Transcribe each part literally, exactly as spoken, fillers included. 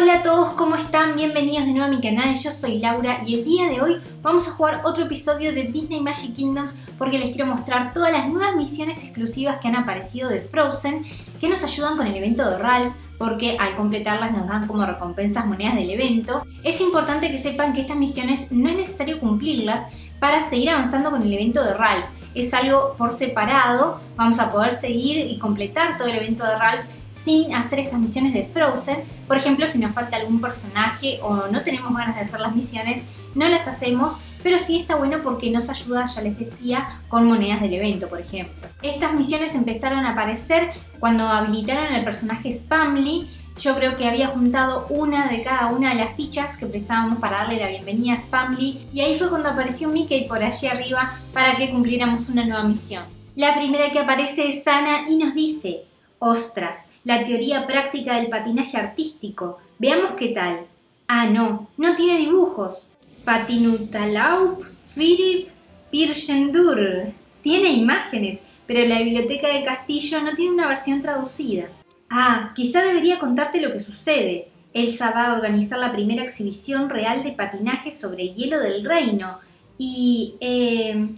Hola a todos, ¿cómo están? Bienvenidos de nuevo a mi canal, yo soy Laura y el día de hoy vamos a jugar otro episodio de Disney Magic Kingdoms porque les quiero mostrar todas las nuevas misiones exclusivas que han aparecido de Frozen que nos ayudan con el evento de Ralph porque al completarlas nos dan como recompensas monedas del evento. Es importante que sepan que estas misiones no es necesario cumplirlas para seguir avanzando con el evento de Ralph. Es algo por separado, vamos a poder seguir y completar todo el evento de Ralph sin hacer estas misiones de Frozen. Por ejemplo, si nos falta algún personaje o no tenemos ganas de hacer las misiones, no las hacemos, pero sí está bueno porque nos ayuda, ya les decía, con monedas del evento, por ejemplo. Estas misiones empezaron a aparecer cuando habilitaron al personaje Spamly. Yo creo que había juntado una de cada una de las fichas que prestábamos para darle la bienvenida a Spamly, y ahí fue cuando apareció Mickey por allí arriba para que cumpliéramos una nueva misión. La primera que aparece es Ana y nos dice: ostras, la teoría práctica del patinaje artístico. Veamos qué tal. Ah, no, no tiene dibujos. Patinutalaup, Philip, Pirchendur. Tiene imágenes, pero la biblioteca del castillo no tiene una versión traducida. Ah, quizá debería contarte lo que sucede. Elsa va a organizar la primera exhibición real de patinaje sobre hielo del reino. Y, eh...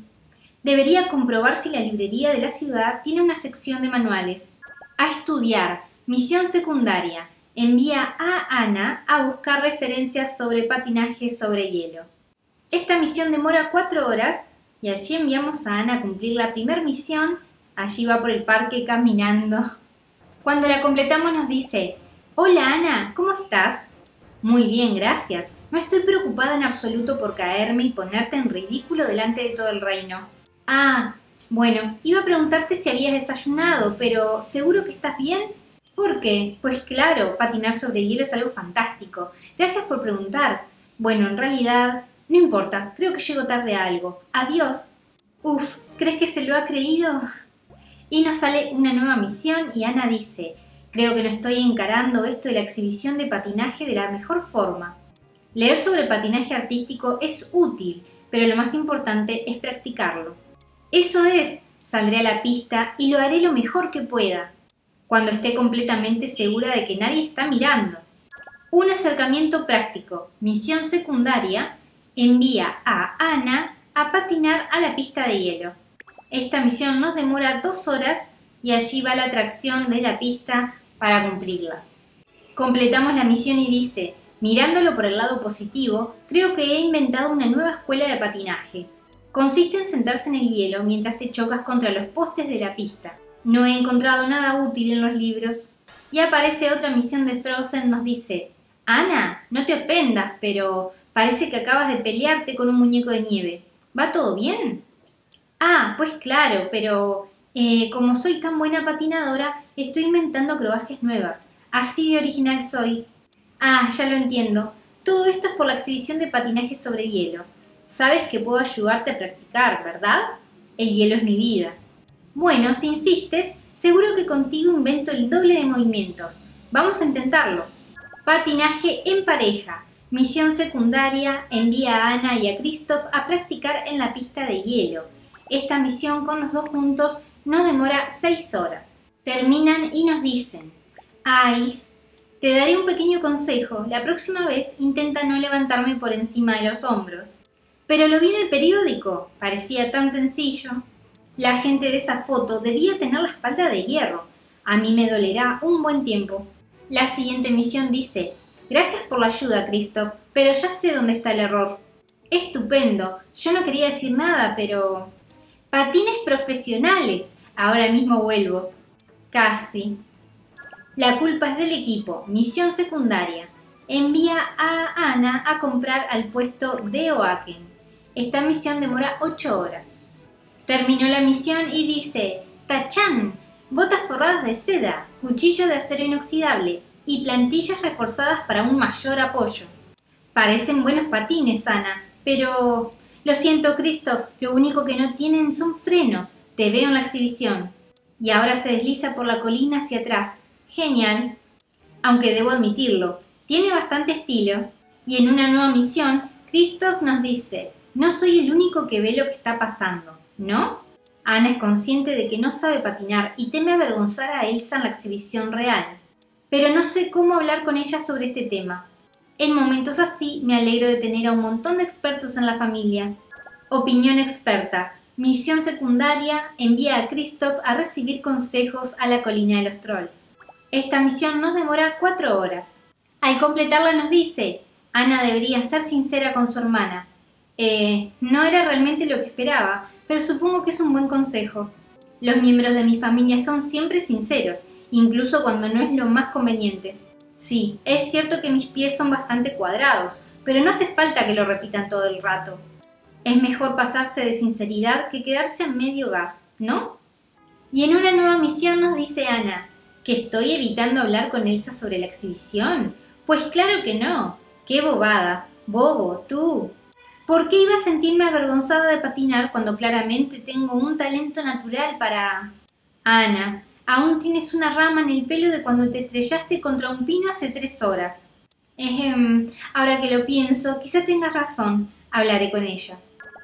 debería comprobar si la librería de la ciudad tiene una sección de manuales. A estudiar. Misión secundaria. Envía a Ana a buscar referencias sobre patinaje sobre hielo. Esta misión demora cuatro horas y allí enviamos a Ana a cumplir la primera misión. Allí va por el parque caminando. Cuando la completamos nos dice: hola Ana, ¿cómo estás? Muy bien, gracias. No estoy preocupada en absoluto por caerme y ponerte en ridículo delante de todo el reino. Ah, bueno, iba a preguntarte si habías desayunado, pero ¿seguro que estás bien? ¿Por qué? Pues claro, patinar sobre hielo es algo fantástico. Gracias por preguntar. Bueno, en realidad, no importa, creo que llego tarde a algo. Adiós. Uf, ¿crees que se lo ha creído? Y nos sale una nueva misión y Ana dice: creo que no estoy encarando esto de la exhibición de patinaje de la mejor forma. Leer sobre patinaje artístico es útil, pero lo más importante es practicarlo. Eso es, saldré a la pista y lo haré lo mejor que pueda, cuando esté completamente segura de que nadie está mirando. Un acercamiento práctico, misión secundaria, envía a Ana a patinar a la pista de hielo. Esta misión nos demora dos horas y allí va la atracción de la pista para cumplirla. Completamos la misión y dice: mirándolo por el lado positivo, creo que he inventado una nueva escuela de patinaje. Consiste en sentarse en el hielo mientras te chocas contra los postes de la pista. No he encontrado nada útil en los libros. Y aparece otra misión de Frozen, nos dice: Ana, no te ofendas, pero parece que acabas de pelearte con un muñeco de nieve. ¿Va todo bien? Ah, pues claro, pero eh, como soy tan buena patinadora, estoy inventando acrobacias nuevas. Así de original soy. Ah, ya lo entiendo. Todo esto es por la exhibición de patinaje sobre hielo. Sabes que puedo ayudarte a practicar, ¿verdad? El hielo es mi vida. Bueno, si insistes, seguro que contigo invento el doble de movimientos. Vamos a intentarlo. Patinaje en pareja. Misión secundaria, envía a Ana y a Kristoff a practicar en la pista de hielo. Esta misión con los dos juntos nos demora seis horas. Terminan y nos dicen: ay, te daré un pequeño consejo. La próxima vez intenta no levantarme por encima de los hombros. Pero lo vi en el periódico, parecía tan sencillo. La gente de esa foto debía tener la espalda de hierro. A mí me dolerá un buen tiempo. La siguiente misión dice: gracias por la ayuda, Kristoff, pero ya sé dónde está el error. Estupendo, yo no quería decir nada, pero... patines profesionales, ahora mismo vuelvo. Casi. La culpa es del equipo, misión secundaria. Envía a Ana a comprar al puesto de Oaken. Esta misión demora ocho horas. Terminó la misión y dice: tachán, botas forradas de seda, cuchillo de acero inoxidable y plantillas reforzadas para un mayor apoyo. Parecen buenos patines, Ana, pero... lo siento, Kristoff, lo único que no tienen son frenos. Te veo en la exhibición. Y ahora se desliza por la colina hacia atrás. Genial. Aunque debo admitirlo, tiene bastante estilo. Y en una nueva misión, Kristoff nos dice: no soy el único que ve lo que está pasando, ¿no? Ana es consciente de que no sabe patinar y teme avergonzar a Elsa en la exhibición real. pero no sé cómo hablar con ella sobre este tema. En momentos así me alegro de tener a un montón de expertos en la familia. Opinión experta. Misión secundaria. Envía a Kristoff a recibir consejos a la colina de los trolls. Esta misión nos demora cuatro horas. Al completarla nos dice: Ana debería ser sincera con su hermana. Eh, no era realmente lo que esperaba, pero supongo que es un buen consejo. Los miembros de mi familia son siempre sinceros, incluso cuando no es lo más conveniente. Sí, es cierto que mis pies son bastante cuadrados, pero no hace falta que lo repitan todo el rato. Es mejor pasarse de sinceridad que quedarse a medio gas, ¿no? Y en una nueva misión nos dice Ana, ¿que estoy evitando hablar con Elsa sobre la exhibición? Pues claro que no. ¡Qué bobada! ¡Bobo, tú! ¿Por qué iba a sentirme avergonzada de patinar cuando claramente tengo un talento natural para...? Ana, aún tienes una rama en el pelo de cuando te estrellaste contra un pino hace tres horas. Ehem, ahora que lo pienso, quizá tengas razón. Hablaré con ella.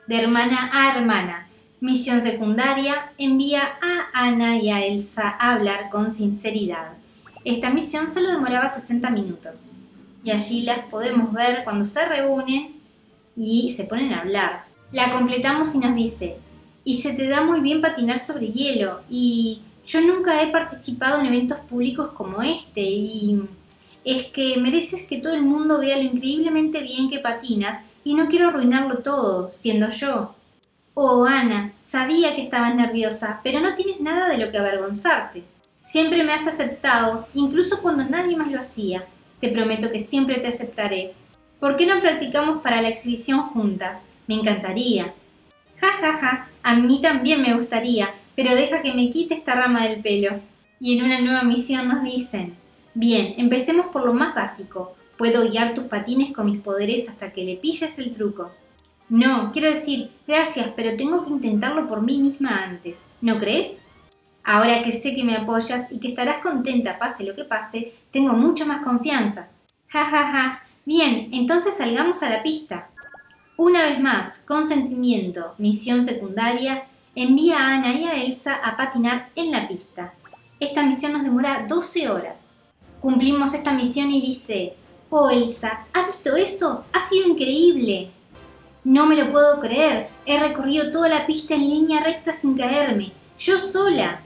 De hermana a hermana. Misión secundaria. Envía a Ana y a Elsa a hablar con sinceridad. Esta misión solo demoraba sesenta minutos. Y allí las podemos ver cuando se reúnen y se ponen a hablar. La completamos y nos dice: y se te da muy bien patinar sobre hielo, y yo nunca he participado en eventos públicos como este, y es que mereces que todo el mundo vea lo increíblemente bien que patinas y no quiero arruinarlo todo, siendo yo. Oh, Ana, sabía que estabas nerviosa, pero no tienes nada de lo que avergonzarte. Siempre me has aceptado, incluso cuando nadie más lo hacía. Te prometo que siempre te aceptaré. ¿Por qué no practicamos para la exhibición juntas? Me encantaría. Ja, ja, ja, a mí también me gustaría, pero deja que me quite esta rama del pelo. Y en una nueva misión nos dicen: bien, empecemos por lo más básico. Puedo guiar tus patines con mis poderes hasta que le pilles el truco. No, quiero decir, gracias, pero tengo que intentarlo por mí misma antes, ¿no crees? Ahora que sé que me apoyas y que estarás contenta pase lo que pase, tengo mucha más confianza. Ja, ja, ja. Bien, entonces salgamos a la pista. Una vez más, consentimiento, misión secundaria, envía a Ana y a Elsa a patinar en la pista. Esta misión nos demora doce horas. Cumplimos esta misión y dice: oh, Elsa, ¿has visto eso? ¡Ha sido increíble! No me lo puedo creer, he recorrido toda la pista en línea recta sin caerme, yo sola.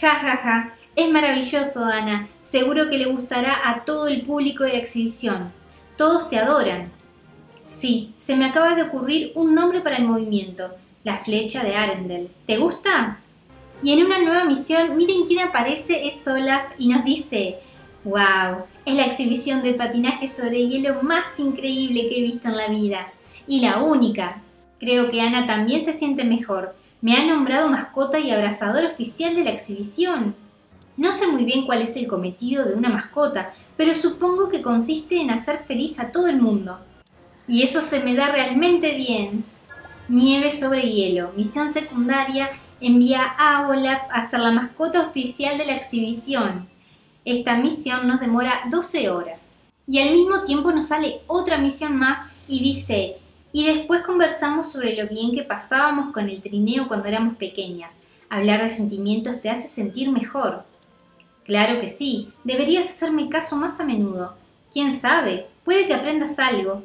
Ja, ja, ja, es maravilloso, Ana, seguro que le gustará a todo el público de la exhibición. Todos te adoran. Sí, se me acaba de ocurrir un nombre para el movimiento, la flecha de Arendelle. ¿Te gusta? Y en una nueva misión, miren quién aparece, es Olaf y nos dice: wow, es la exhibición de patinaje sobre hielo más increíble que he visto en la vida. Y la única. Creo que Ana también se siente mejor. Me ha nombrado mascota y abrazador oficial de la exhibición. No sé muy bien cuál es el cometido de una mascota, pero supongo que consiste en hacer feliz a todo el mundo. Y eso se me da realmente bien. Nieve sobre hielo. Misión secundaria. Envía a Olaf a ser la mascota oficial de la exhibición. Esta misión nos demora doce horas. Y al mismo tiempo nos sale otra misión más y dice: y después conversamos sobre lo bien que pasábamos con el trineo cuando éramos pequeñas. Hablar de sentimientos te hace sentir mejor. Claro que sí, deberías hacerme caso más a menudo. ¿Quién sabe? Puede que aprendas algo.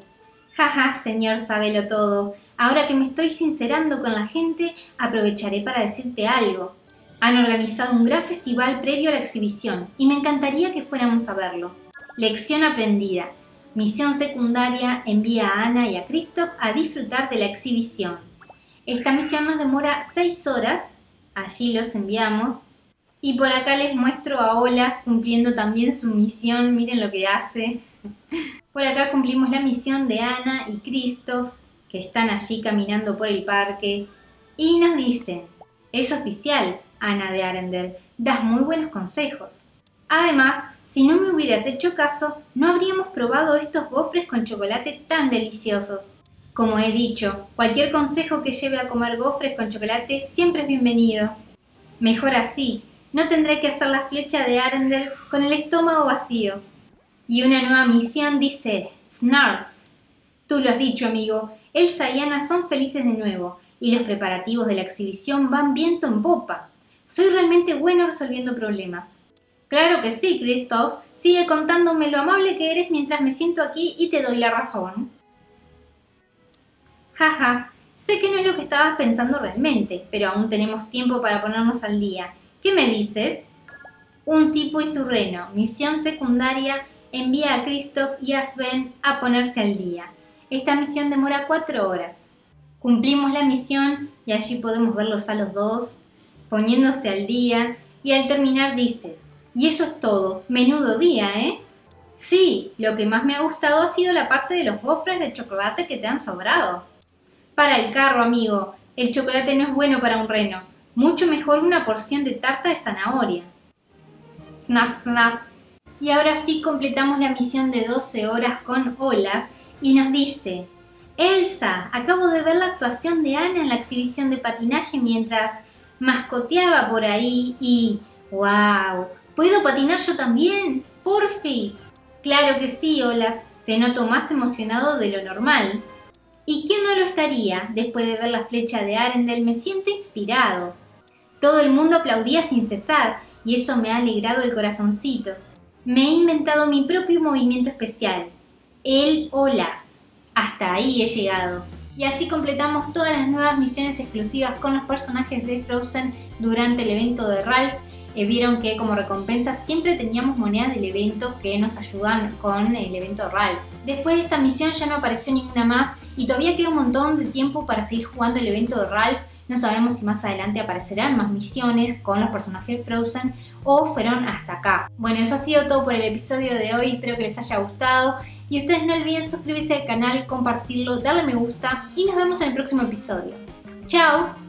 Jaja, señor sábelo todo. Ahora que me estoy sincerando con la gente, aprovecharé para decirte algo. Han organizado un gran festival previo a la exhibición y me encantaría que fuéramos a verlo. Lección aprendida. Misión secundaria, envía a Ana y a Kristoff a disfrutar de la exhibición. Esta misión nos demora seis horas. Allí los enviamos. Y por acá les muestro a Olaf cumpliendo también su misión, miren lo que hace. Por acá cumplimos la misión de Ana y Kristoff, que están allí caminando por el parque. Y nos dicen: es oficial, Ana de Arendelle, das muy buenos consejos. Además, si no me hubieras hecho caso, no habríamos probado estos gofres con chocolate tan deliciosos. Como he dicho, cualquier consejo que lleve a comer gofres con chocolate siempre es bienvenido. Mejor así. No tendré que hacer la flecha de Arendelle con el estómago vacío. Y una nueva misión dice: Snarf. Tú lo has dicho, amigo. Elsa y Ana son felices de nuevo, y los preparativos de la exhibición van viento en popa. Soy realmente bueno resolviendo problemas. Claro que sí, Kristoff. Sigue contándome lo amable que eres mientras me siento aquí y te doy la razón. Jaja, sé que no es lo que estabas pensando realmente, pero aún tenemos tiempo para ponernos al día. ¿Qué me dices? Un tipo y su reno, misión secundaria, envía a Kristoff y a Sven a ponerse al día. Esta misión demora cuatro horas. Cumplimos la misión y allí podemos verlos a los dos, poniéndose al día, y al terminar dice: y eso es todo, menudo día, ¿eh? Sí, lo que más me ha gustado ha sido la parte de los gofres de chocolate que te han sobrado. Para el carro, amigo, el chocolate no es bueno para un reno, mucho mejor una porción de tarta de zanahoria. Snap, snap. Y ahora sí completamos la misión de doce horas con Olaf y nos dice: Elsa, acabo de ver la actuación de Ana en la exhibición de patinaje mientras mascoteaba por ahí y... ¡Wow! ¿Puedo patinar yo también? ¡Porfi! Claro que sí, Olaf. Te noto más emocionado de lo normal. ¿Y quién no lo estaría? Después de ver la flecha de Arendelle me siento inspirado. Todo el mundo aplaudía sin cesar y eso me ha alegrado el corazoncito. Me he inventado mi propio movimiento especial, el Olaf. Hasta ahí he llegado. Y así completamos todas las nuevas misiones exclusivas con los personajes de Frozen durante el evento de Ralph. Eh, vieron que como recompensas siempre teníamos monedas del evento que nos ayudan con el evento de Ralph. Después de esta misión ya no apareció ninguna más y todavía queda un montón de tiempo para seguir jugando el evento de Ralph. No sabemos si más adelante aparecerán más misiones con los personajes Frozen o fueron hasta acá. Bueno, eso ha sido todo por el episodio de hoy. Espero que les haya gustado. Y ustedes no olviden suscribirse al canal, compartirlo, darle me gusta y nos vemos en el próximo episodio. ¡Chao!